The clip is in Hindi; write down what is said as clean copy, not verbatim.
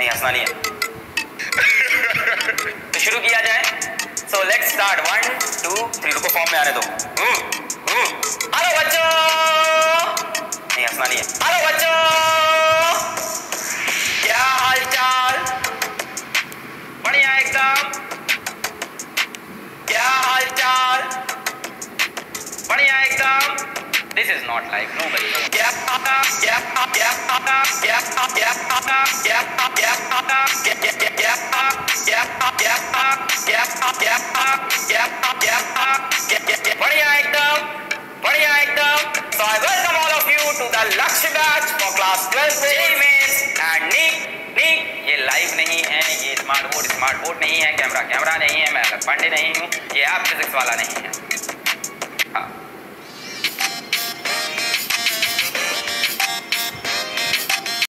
नहीं हंसना नहीं है। तो शुरू किया जाए। सो लेट्स स्टार्ट 1 2 3 रुको फॉर्म में आने दो। हेलो बच्चों, नहीं हंसना नहीं है। हेलो बच्चों, क्या हाल चाल? बढ़िया एकदम। क्या हाल चाल? बढ़िया एकदम। This is not life, nobody. बढ़िया एकदम, बढ़िया एकदम। So I welcome all of you to the Lakshya batch for class 12 elements and Nick. ये लाइव नहीं है, ये स्मार्ट बोर्ड नहीं है, कैमरा कैमरा नहीं है, मैं पंडे नहीं हूँ, ये आप फिजिक्स वाला नहीं है।